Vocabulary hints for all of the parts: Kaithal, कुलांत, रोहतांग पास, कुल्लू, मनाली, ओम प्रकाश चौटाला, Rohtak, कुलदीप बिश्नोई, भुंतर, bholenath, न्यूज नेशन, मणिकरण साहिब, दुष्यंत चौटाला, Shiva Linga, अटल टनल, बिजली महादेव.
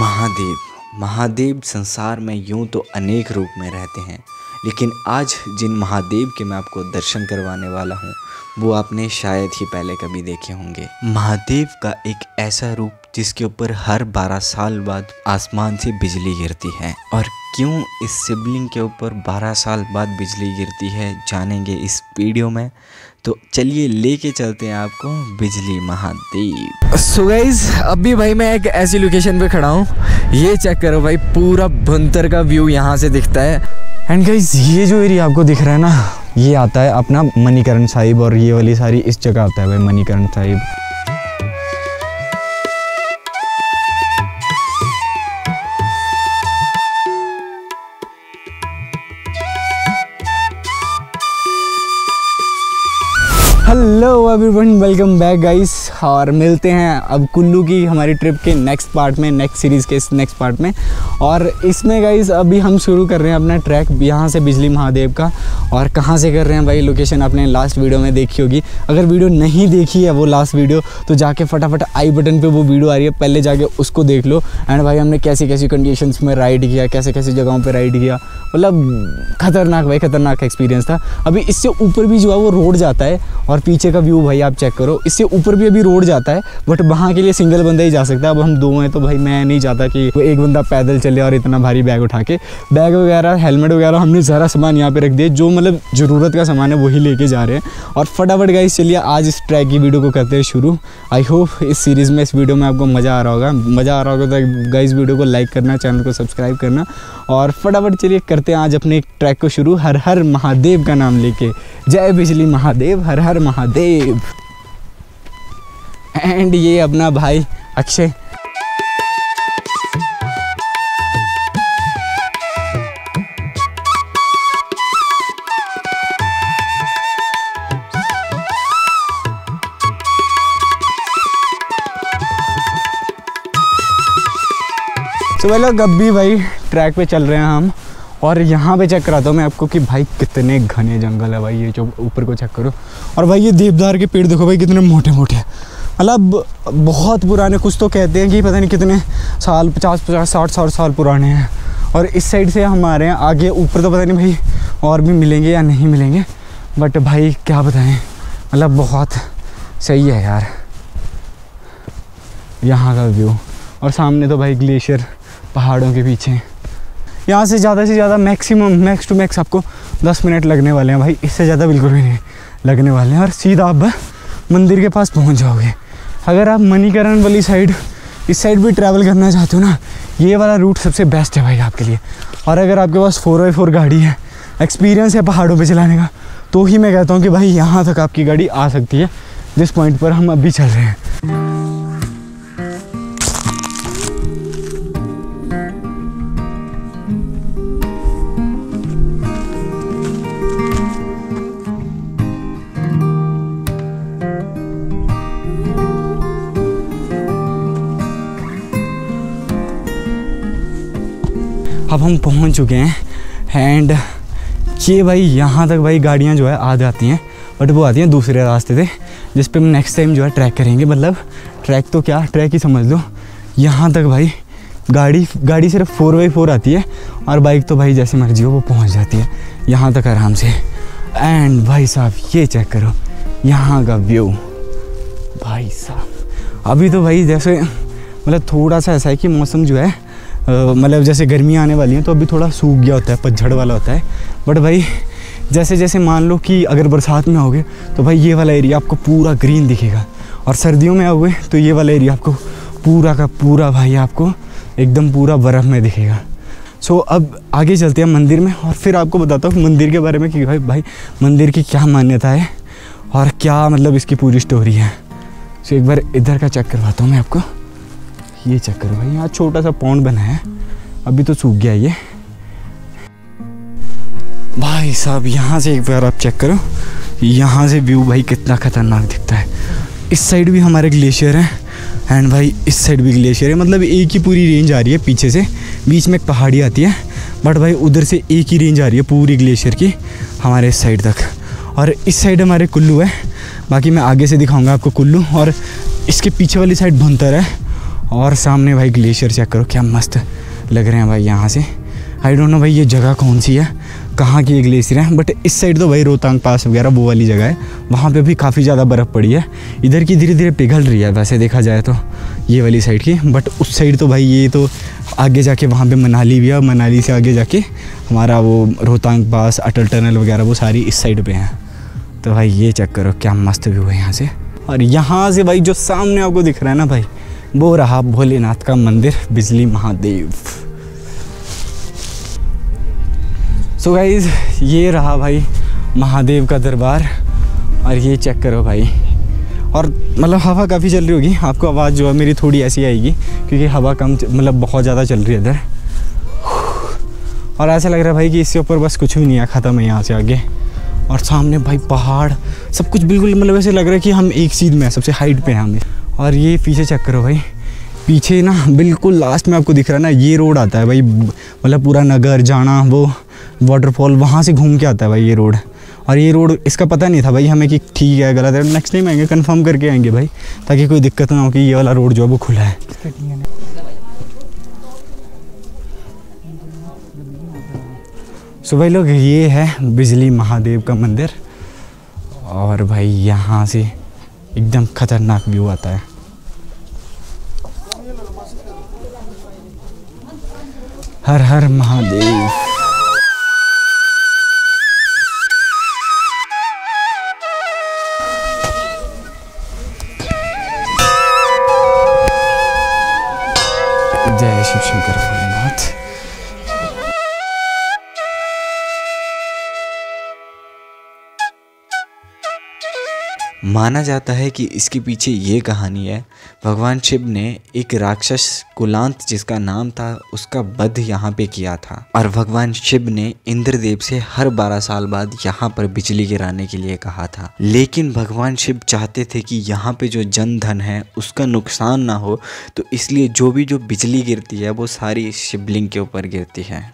महादेव महादेव संसार में यूं तो अनेक रूप में रहते हैं, लेकिन आज जिन महादेव के मैं आपको दर्शन करवाने वाला हूं, वो आपने शायद ही पहले कभी देखे होंगे। महादेव का एक ऐसा रूप जिसके ऊपर हर 12 साल बाद आसमान से बिजली गिरती है। और क्यों इस शिवलिंग के ऊपर 12 साल बाद बिजली गिरती है, जानेंगे इस वीडियो में। तो चलिए लेके चलते हैं आपको बिजली महादेव। सो गाइस, अभी भाई मैं एक ऐसी लोकेशन पे खड़ा हूँ, ये चेक करो भाई, पूरा भुंतर का व्यू यहाँ से दिखता है। एंड गाइस, ये जो एरिया आपको दिख रहा है ना, ये आता है अपना मणिकरण साहिब, और ये वाली सारी इस जगह आता है भाई मणिकरण साहिब। Hello everyone, welcome back guys, और मिलते हैं अब कुल्लू की हमारी ट्रिप के नेक्स्ट पार्ट में, नेक्स्ट सीरीज़ के नेक्स्ट पार्ट में। और इसमें गाइस अभी हम शुरू कर रहे हैं अपना ट्रैक यहाँ से बिजली महादेव का। और कहाँ से कर रहे हैं भाई, लोकेशन आपने लास्ट वीडियो में देखी होगी। अगर वीडियो नहीं देखी है वो लास्ट वीडियो, तो जाके फटाफट आई बटन पर वो वीडियो आ रही है, पहले जाके उसको देख लो। एंड भाई हमने कैसी कैसी कंडीशंस में राइड किया, कैसे कैसे जगहों पर राइड किया, मतलब खतरनाक भाई खतरनाक एक्सपीरियंस था। अभी इससे ऊपर भी जो है वो रोड जाता है, और पीछे का व्यू भाई आप चेक करो, इससे ऊपर भी अभी रोड जाता है, बट वहाँ के लिए सिंगल बंदा ही जा सकता है। अब हम दो हैं तो भाई मैं नहीं चाहता कि वो एक बंदा पैदल चले और इतना भारी बैग उठा के। बैग वगैरह, हेलमेट वगैरह हमने सारा सामान यहाँ पे रख दिया, जो मतलब ज़रूरत का सामान है वही लेके जा रहे हैं। और फटाफट गाइस चलिए आज इस ट्रैक की वीडियो को करते हैं शुरू। आई होप इस सीरीज़ में, इस वीडियो में आपको मज़ा आ रहा होगा तो गाइस वीडियो को लाइक करना, चैनल को सब्सक्राइब करना, और फटाफट चलिए करते हैं आज अपने ट्रैक को शुरू, हर हर महादेव का नाम लेके। जय बिजली महादेव, हर हर महादेव। एंड ये अपना भाई अक्षय। तो मतलब गब्बी भाई ट्रैक पे चल रहे हैं हम, और यहाँ पे चेक कराता हूँ मैं आपको कि भाई कितने घने जंगल है भाई। ये जो ऊपर को चेक करो, और भाई ये देवदार के पेड़ देखो भाई कितने मोटे मोटे हैं, मतलब बहुत पुराने, कुछ तो कहते हैं कि पता नहीं कितने साल, 50, 60 साल पुराने हैं। और इस साइड से हमारे यहाँ आगे ऊपर तो पता नहीं भाई और भी मिलेंगे या नहीं मिलेंगे, बट भाई क्या बताएँ, मतलब बहुत सही है यार यहाँ का व्यू। और सामने तो भाई ग्लेशियर पहाड़ों के पीछे। यहाँ से ज़्यादा मैक्सिमम, मैक्स टू मैक्स आपको 10 मिनट लगने वाले हैं भाई, इससे ज़्यादा बिल्कुल भी नहीं लगने वाले हैं। और सीधा आप मंदिर के पास पहुँच जाओगे। अगर आप मणिकरण वाली साइड, इस साइड भी ट्रैवल करना चाहते हो ना, ये वाला रूट सबसे बेस्ट है भाई आपके लिए। और अगर आपके पास 4x4 गाड़ी है, एक्सपीरियंस है पहाड़ों पर चलाने का, तो ही मैं कहता हूँ कि भाई यहाँ तक आपकी गाड़ी आ सकती है, जिस पॉइंट पर हम अभी चल रहे हैं। अब हम पहुंच चुके हैं, एंड ये भाई यहाँ तक भाई गाड़ियाँ जो है आ जाती हैं, बट वो आती हैं दूसरे रास्ते से, जिस पे हम नेक्स्ट टाइम जो है ट्रैक करेंगे। मतलब ट्रैक तो क्या, ट्रैक ही समझ लो। यहाँ तक भाई गाड़ी सिर्फ 4x4 आती है, और बाइक तो भाई जैसे मर्जी हो वो पहुँच जाती है यहाँ तक आराम से। एंड भाई साहब ये चेक करो यहाँ का व्यू भाई साहब। अभी तो भाई जैसे मतलब थोड़ा सा ऐसा है कि मौसम जो है मतलब जैसे गर्मियाँ आने वाली हैं तो अभी थोड़ा सूख गया होता है, पतझड़ वाला होता है, बट भाई जैसे जैसे मान लो कि अगर बरसात में आओगे तो भाई ये वाला एरिया आपको पूरा ग्रीन दिखेगा, और सर्दियों में आओगे तो ये वाला एरिया आपको पूरा का पूरा भाई आपको एकदम पूरा बर्फ़ में दिखेगा। सो अब आगे चलते हैं मंदिर में, और फिर आपको बताता हूँ मंदिर के बारे में कि भाई मंदिर की क्या मान्यता है और क्या मतलब इसकी पूरी स्टोरी है। सो एक बार इधर का चेक करवाता हूँ मैं आपको। ये चक्कर भाई यहाँ छोटा सा पॉन्ड बना है, अभी तो सूख गया ये भाई साहब। यहाँ से एक बार आप चेक करो, यहाँ से व्यू भाई कितना खतरनाक दिखता है। इस साइड भी हमारे ग्लेशियर है, एंड भाई इस साइड भी ग्लेशियर है, मतलब एक ही पूरी रेंज आ रही है पीछे से, बीच में एक पहाड़ी आती है, बट भाई उधर से एक ही रेंज आ रही है पूरी ग्लेशियर की हमारे इस साइड तक। और इस साइड हमारे कुल्लू है, बाकी मैं आगे से दिखाऊंगा आपको कुल्लू, और इसके पीछे वाली साइड भुंतर है, और सामने भाई ग्लेशियर चेक करो, क्या मस्त लग रहे हैं भाई यहाँ से। आई डोंट नो भाई ये जगह कौन सी है, कहाँ की ये ग्लेशियर है, बट इस साइड तो भाई रोहतांग पास वगैरह वो वाली जगह है, वहाँ पे भी काफ़ी ज़्यादा बर्फ़ पड़ी है, इधर की धीरे धीरे पिघल रही है वैसे देखा जाए तो ये वाली साइड की, बट उस साइड तो भाई ये तो आगे जाके वहाँ पे मनाली भी है, मनाली से आगे जाके हमारा वो रोहतांग पास अटल टनल वगैरह वो सारी इस साइड पर हैं। तो भाई ये चेक करो क्या मस्त व्यू है यहाँ से, और यहाँ से भाई जो सामने आपको दिख रहा है ना भाई वो रहा भोलेनाथ का मंदिर बिजली महादेव। सो गाइज ये रहा भाई महादेव का दरबार, और ये चेक करो भाई, और मतलब हवा काफ़ी चल रही होगी, आपको आवाज़ जो है मेरी थोड़ी ऐसी आएगी क्योंकि हवा कम मतलब बहुत ज़्यादा चल रही है इधर, और ऐसा लग रहा है भाई कि इससे ऊपर बस कुछ भी नहीं आ खाता मैं यहाँ से आगे, और सामने भाई पहाड़ सब कुछ बिल्कुल मतलब ऐसे लग रहा है कि हम एक चीज़ में सबसे हाइट पे हैं हमें। और ये पीछे चेक करो भाई, पीछे ना बिल्कुल लास्ट में आपको दिख रहा है ना ये रोड आता है भाई, मतलब पूरा नगर जाना वो वाटरफॉल वहाँ से घूम के आता है भाई ये रोड, और ये रोड इसका पता नहीं था भाई हमें कि ठीक है गलत है, नेक्स्ट टाइम आएंगे कंफर्म करके आएंगे भाई ताकि कोई दिक्कत ना हो कि ये वाला रोड जो है वो खुला है। सो भाई लोग ये है बिजली महादेव का मंदिर, और भाई यहाँ से एकदम खतरनाक व्यू आता है। हर हर महादेव। माना जाता है कि इसके पीछे ये कहानी है, भगवान शिव ने एक राक्षस कुलांत जिसका नाम था उसका वध यहाँ पे किया था, और भगवान शिव ने इंद्रदेव से हर 12 साल बाद यहाँ पर बिजली गिराने के लिए कहा था, लेकिन भगवान शिव चाहते थे कि यहाँ पे जो जन धन है उसका नुकसान ना हो, तो इसलिए जो बिजली गिरती है वो सारी शिवलिंग के ऊपर गिरती है।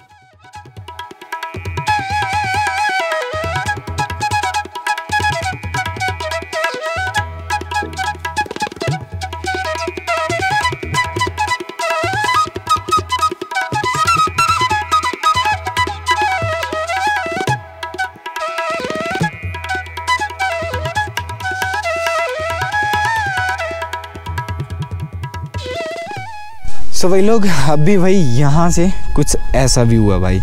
सो भाई लोग अभी भाई यहाँ से कुछ ऐसा व्यू है भाई,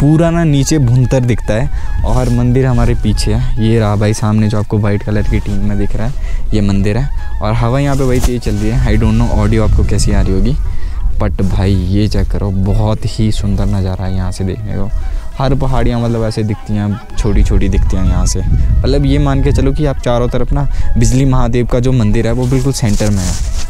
पूरा ना नीचे भुंतर दिखता है, और मंदिर हमारे पीछे है, ये रहा भाई सामने जो आपको वाइट कलर की टीम में दिख रहा है ये मंदिर है, और हवा यहाँ पे भाई तेज चल रही है। आई डोंट नो ऑडियो आपको कैसी आ रही होगी, बट भाई ये चेक करो बहुत ही सुंदर नज़ारा है यहाँ से देखने को, हर पहाड़ियाँ मतलब ऐसे दिखती हैं, छोटी छोटी दिखती हैं यहाँ से, मतलब ये मान के चलो कि आप चारों तरफ ना बिजली महादेव का जो मंदिर है वो बिल्कुल सेंटर में है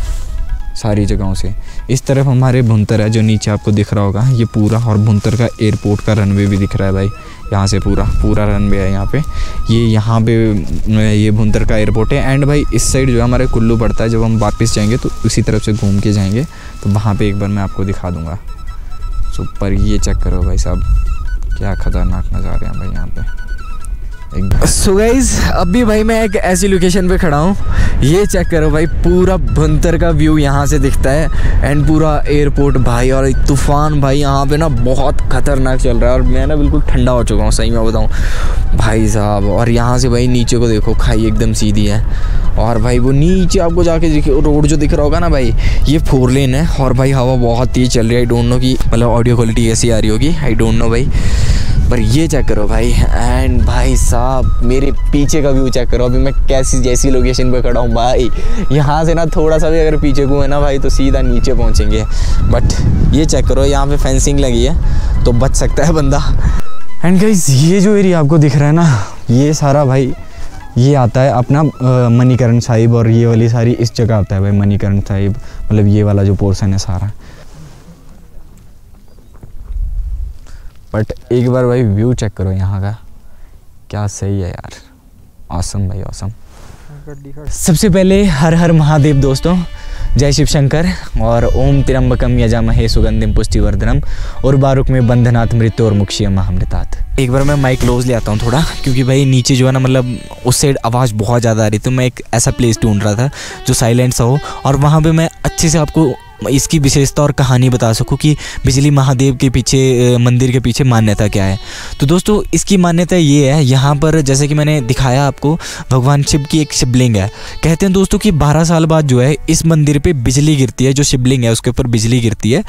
सारी जगहों से। इस तरफ हमारे भुंतर है जो नीचे आपको दिख रहा होगा ये पूरा, और भुंतर का एयरपोर्ट का रनवे भी दिख रहा है भाई यहाँ से, पूरा रनवे है यहाँ पे, ये यहाँ पे ये भुंतर का एयरपोर्ट है। एंड भाई इस साइड जो हमारे कुल्लू पड़ता है, जब हम वापस जाएंगे तो उसी तरफ से घूम के जाएंगे तो वहाँ पे एक बार मैं आपको दिखा दूँगा। सो पर ये चेक करो भाई साहब क्या खतरनाक नज़ारे हैं भाई यहाँ पर। सो गाइज अभी भाई मैं एक ऐसी लोकेशन पे खड़ा हूँ, ये चेक करो भाई पूरा भुंतर का व्यू यहाँ से दिखता है, एंड पूरा एयरपोर्ट भाई, और तूफान भाई यहाँ पे ना बहुत खतरनाक चल रहा है, और मैं ना बिल्कुल ठंडा हो चुका हूँ सही में बताऊँ भाई साहब। और यहाँ से भाई नीचे को देखो, खाई एकदम सीधी है, और भाई वो नीचे आपको जाके देखिए रोड जो दिख रहा होगा ना भाई ये 4 लेन है, और भाई हवा बहुत तेज़ चल रही है। आई डोंट नो कि मतलब ऑडियो क्वालिटी ऐसी आ रही होगी, आई डोंट नो भाई, पर ये चेक करो भाई। एंड भाई साहब मेरे पीछे का व्यू चेक करो, अभी मैं कैसी जैसी लोकेशन पे खड़ा हूँ भाई, यहाँ से ना थोड़ा सा भी अगर पीछे को है ना भाई तो सीधा नीचे पहुँचेंगे, बट ये चेक करो यहाँ पे फेंसिंग लगी है तो बच सकता है बंदा। एंड गाइस ये जो एरिया आपको दिख रहा है ना ये सारा भाई ये आता है अपना मणिकरण साहिब, और ये वाली सारी इस जगह आता है भाई मणिकरण साहिब, मतलब ये वाला जो पोर्सन है सारा। बट एक बार भाई व्यू चेक करो यहाँ का, क्या सही है यार, ऑसम भाई ऑसम। सबसे पहले हर हर महादेव दोस्तों, जय शिव शंकर और ओम त्र्यंबकम यजामहे सुगंधिम पुष्टिवर्धनम और बारुक में बंधनात् मृत्यु और मुक्षीय महामृतात्। एक बार मैं माइक क्लोज ले आता हूँ थोड़ा, क्योंकि भाई नीचे जो है ना मतलब उस साइड आवाज़ बहुत ज़्यादा आ रही, तो मैं एक ऐसा प्लेस ढूंढ रहा था जो साइलेंट सा हो और वहाँ पर मैं अच्छे से आपको इसकी विशेषता और कहानी बता सकूं कि बिजली महादेव के पीछे मंदिर के पीछे मान्यता क्या है। तो दोस्तों इसकी मान्यता ये है, यहाँ पर जैसे कि मैंने दिखाया आपको भगवान शिव की एक शिवलिंग है। कहते हैं दोस्तों कि 12 साल बाद जो है इस मंदिर पे बिजली गिरती है, जो शिवलिंग है उसके ऊपर बिजली गिरती है,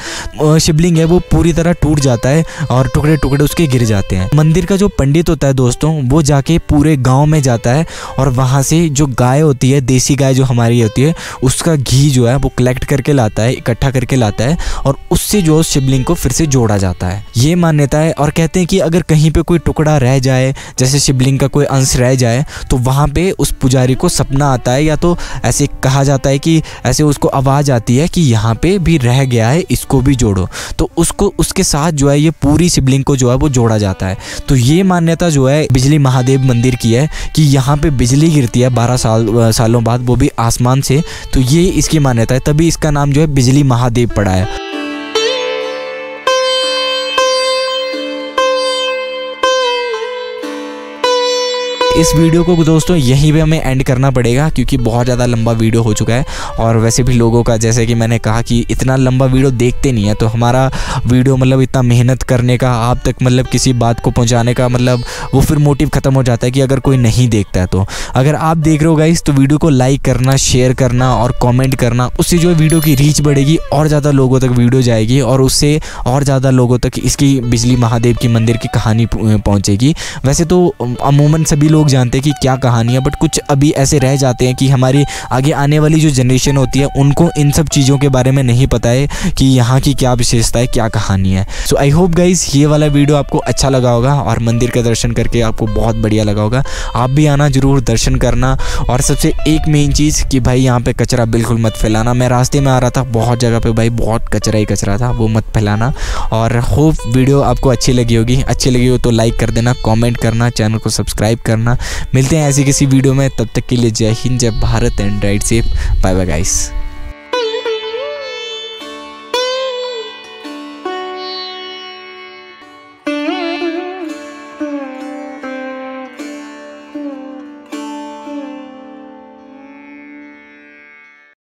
शिवलिंग है वो पूरी तरह टूट जाता है और टुकड़े टुकड़े उसके गिर जाते हैं। मंदिर का जो पंडित होता है दोस्तों वो जाके पूरे गाँव में जाता है और वहाँ से जो गाय होती है, देसी गाय जो हमारी होती है, उसका घी जो है वो कलेक्ट करके लाता है, इकट्ठा करके लाता है और उससे जो शिवलिंग को फिर से जोड़ा जाता है, ये मान्यता है। और कहते हैं कि अगर कहीं पे कोई टुकड़ा रह जाए, जैसे शिवलिंग का कोई अंश रह जाए, तो वहाँ पे उस पुजारी को सपना आता है, या तो ऐसे कहा जाता है कि ऐसे उसको आवाज़ आती है कि यहाँ पे भी रह गया है, इसको भी जोड़ो, तो उसको उसके साथ जो है ये पूरी शिवलिंग को जो है वो जोड़ा जाता है। तो ये मान्यता जो है बिजली महादेव मंदिर की है कि यहाँ पर बिजली गिरती है 12 सालों बाद, वो भी आसमान से, तो ये इसकी मान्यता है, तभी इसका नाम जो है बिजली महादेव पड़ा है। इस वीडियो को दोस्तों यहीं पे हमें एंड करना पड़ेगा, क्योंकि बहुत ज़्यादा लंबा वीडियो हो चुका है और वैसे भी लोगों का, जैसे कि मैंने कहा कि इतना लंबा वीडियो देखते नहीं है, तो हमारा वीडियो मतलब इतना मेहनत करने का, आप तक मतलब किसी बात को पहुंचाने का, मतलब वो फिर मोटिव ख़त्म हो जाता है कि अगर कोई नहीं देखता है। तो अगर आप देख रहे हो गाइस तो वीडियो को लाइक करना, शेयर करना और कॉमेंट करना, उससे जो है वीडियो की रीच बढ़ेगी और ज़्यादा लोगों तक वीडियो जाएगी और उससे और ज़्यादा लोगों तक इसकी बिजली महादेव की मंदिर की कहानी पहुँचेगी। वैसे तो अमूमन सभी लोग जानते हैं कि क्या कहानी है, बट कुछ अभी ऐसे रह जाते हैं कि हमारी आगे आने वाली जो जनरेशन होती है उनको इन सब चीज़ों के बारे में नहीं पता है कि यहाँ की क्या विशेषता है, क्या कहानी है। सो आई होप गाइज ये वाला वीडियो आपको अच्छा लगा होगा और मंदिर का दर्शन करके आपको बहुत बढ़िया लगा होगा। आप भी आना जरूर, दर्शन करना, और सबसे एक मेन चीज़ कि भाई यहाँ पर कचरा बिल्कुल मत फैलाना। मैं रास्ते में आ रहा था, बहुत जगह पर भाई बहुत कचरा ही कचरा था, वो मत फैलाना। और होप वीडियो आपको अच्छी लगी होगी, अच्छी लगी हो तो लाइक कर देना, कॉमेंट करना, चैनल को सब्सक्राइब करना। मिलते हैं ऐसी किसी वीडियो में, तब तक के लिए जय हिंद, जय Bharat and ride safe, bye bye guys.